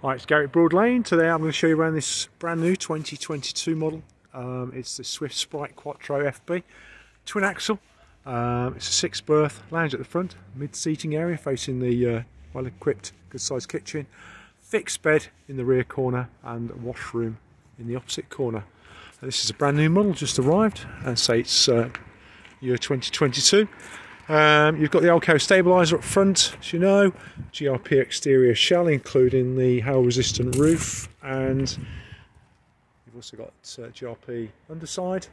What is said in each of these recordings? Alright, it's Garret Broadlane. Today I'm going to show you around this brand new 2022 model. It's the Swift Sprite Quattro FB, twin axle. It's a 6 berth, lounge at the front, mid seating area facing the well equipped, good sized kitchen, fixed bed in the rear corner and washroom in the opposite corner. Now, this is a brand new model, just arrived, and say it's year 2022. You've got the Alco Stabiliser up front, as you know, GRP exterior shell including the hail resistant roof, and you've also got GRP underside,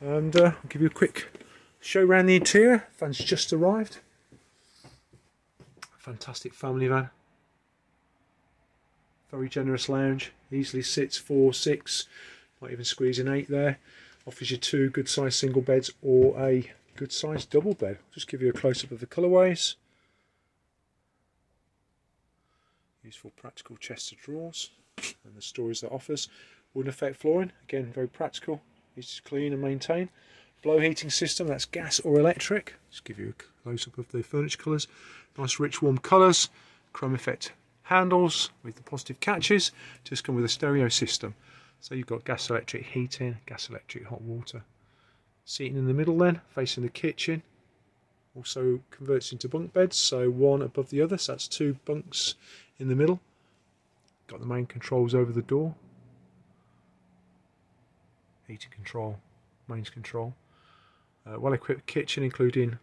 and I'll give you a quick show around the interior. Van's just arrived, fantastic family van, very generous lounge, easily sits 4, 6, might even squeeze in 8 there, offers you 2 good sized single beds or a good size double bed. I'll just give you a close up of the colourways. Useful practical chest of drawers and the storage that offers. Wooden effect flooring, again very practical, easy to clean and maintain. Blow heating system, that's gas or electric. Just give you a close up of the furniture colours. Nice rich warm colours. Chrome effect handles with the positive catches. Just come with a stereo system. So you've got gas electric heating, gas electric hot water. Seating in the middle then, facing the kitchen, also converts into bunk beds, so one above the other, so that's 2 bunks in the middle. Got the main controls over the door, heater control, mains control, well equipped kitchen including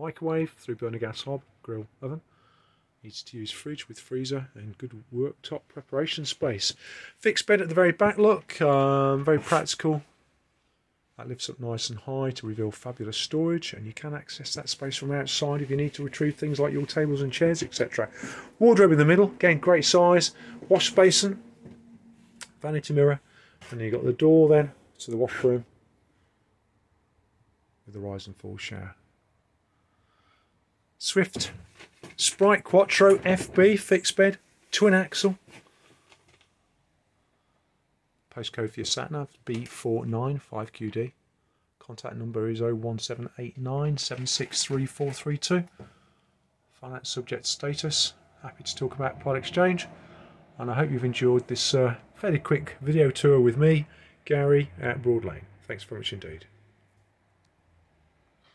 microwave, 3-burner gas hob, grill, oven, easy to use fridge with freezer and good worktop preparation space. Fixed bed at the very back, look, very practical. That lifts up nice and high to reveal fabulous storage, and you can access that space from outside if you need to retrieve things like your tables and chairs, etc. Wardrobe in the middle, again great size, wash basin, vanity mirror, and you've got the door then to the washroom with the rise and fall shower. Swift Sprite Quattro FB, fixed bed, twin axle. Postcode for your sat-nav, B495QD. Contact number is 01789 763432. Finance subject status. Happy to talk about part exchange. And I hope you've enjoyed this fairly quick video tour with me, Gary at Broadlane. Thanks very much indeed.